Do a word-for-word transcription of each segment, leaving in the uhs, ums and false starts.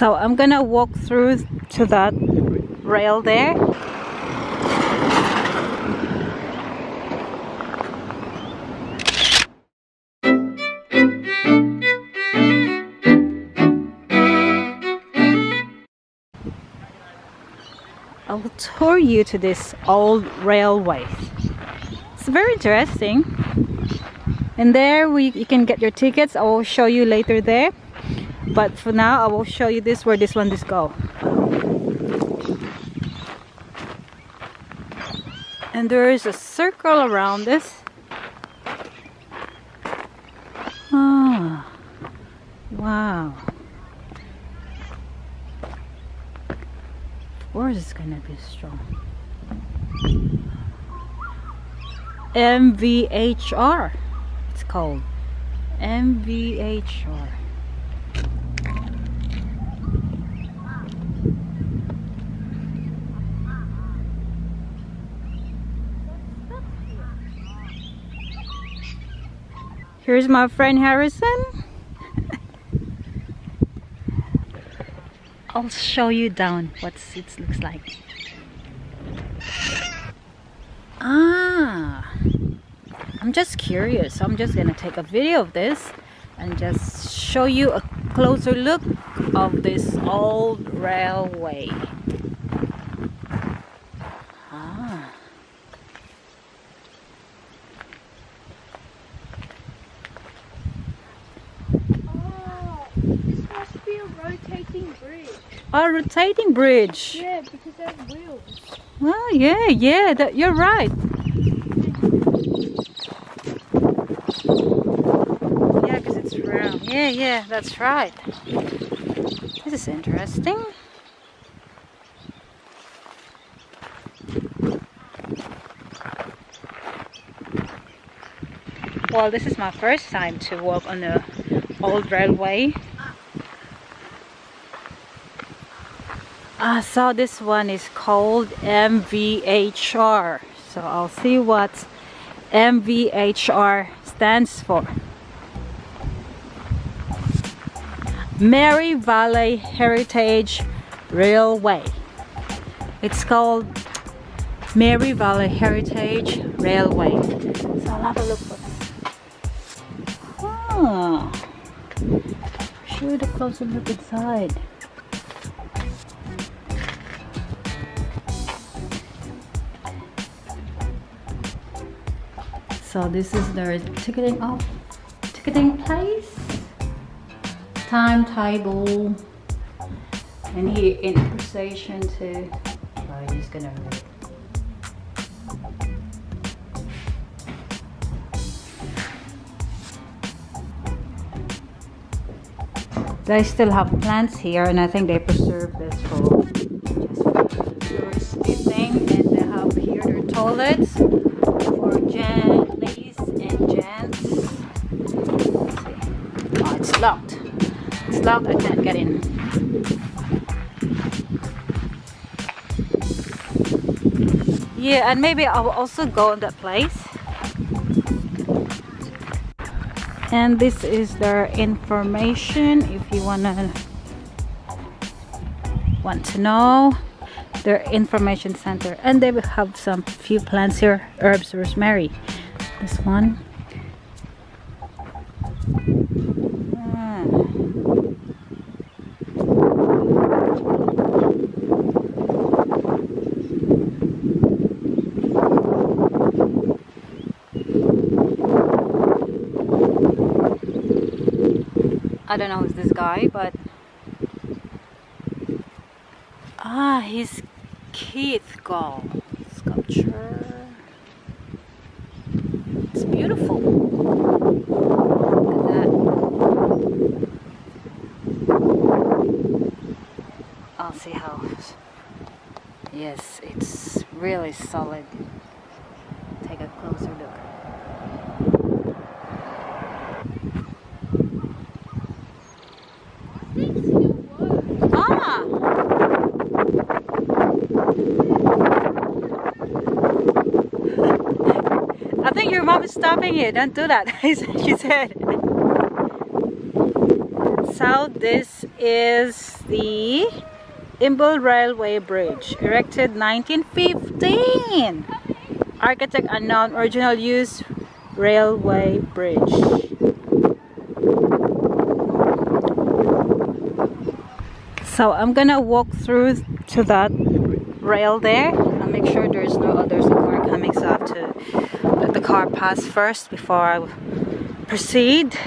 So I'm gonna walk through to that rail there. I will tour you to this old railway. It's very interesting. And there we, you can get your tickets. I will show you later there. But for now, I will show you this, where this one just go. And there is a circle around this. Oh, wow. Or is this gonna be strong? M V H R, it's called M V H R. Here's my friend Harrison. I'll show you down what it looks like. Ah, I'm just curious, so I'm just gonna take a video of this and just show you a closer look of this old railway. Ah. Oh, this must be a rotating bridge. A rotating bridge. Yeah, because they have wheels. Well, yeah, yeah, that, you're right. Yeah, because it's round. Yeah, yeah, that's right. This is interesting. Well, this is my first time to walk on the old railway. I saw this one is called M V H R, so I'll see what M V H R stands for. Mary Valley Heritage Railway. It's called Mary Valley Heritage Railway. So I'll have a look for that. Huh. Show the closer look inside. So this is their ticketing off, ticketing place, timetable, and here in conversation to. I'm just gonna read. They still have plants here, and I think they preserve this for just touristy thing. And they have here their toilets for Jan. Locked. It's locked, I can't get in. Yeah, and maybe I will also go in that place. And this is their information if you wanna want to know their information center. And they will have some few plants here, herbs, rosemary. This one. I don't know who's this guy, but ah, he's Keith Gaw sculpture. It's beautiful. Look at that. I'll see how. Yes, it's really solid. Take a closer look. I think your mom is stopping you. Don't do that, she said. So this is the Imbil Railway Bridge, erected nineteen fifteen. Architect unknown, original use railway bridge. So I'm gonna walk through to that rail there. I'll make sure there's no others in car coming, so I have to let the car pass first before I proceed.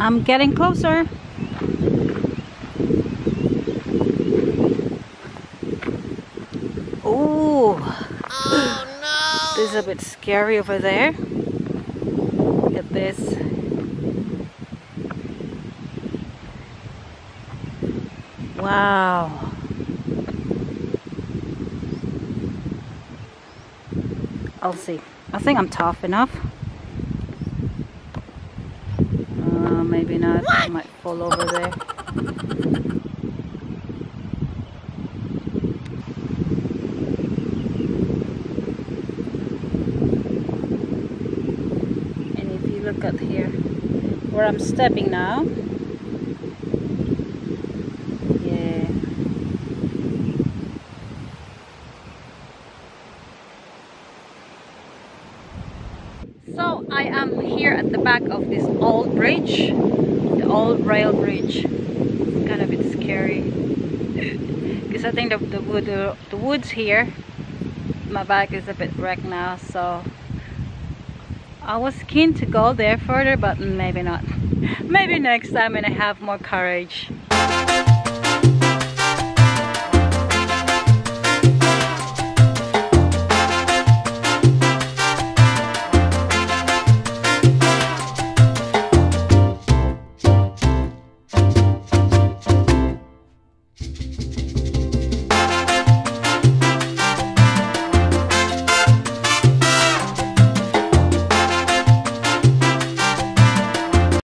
I'm getting closer. Ooh. Oh no! This is a bit scary over there. Look at this. Wow. I'll see. I think I'm tough enough. Maybe not, what? I might fall over there. And if you look at here, where I'm stepping now. Yeah. So I am here at the back of this old bridge. Old rail bridge. It's kind of a bit scary because I think the, the wood the, the woods here. My bike is a bit wrecked now, so I was keen to go there further, but maybe not. Maybe next time when I have more courage.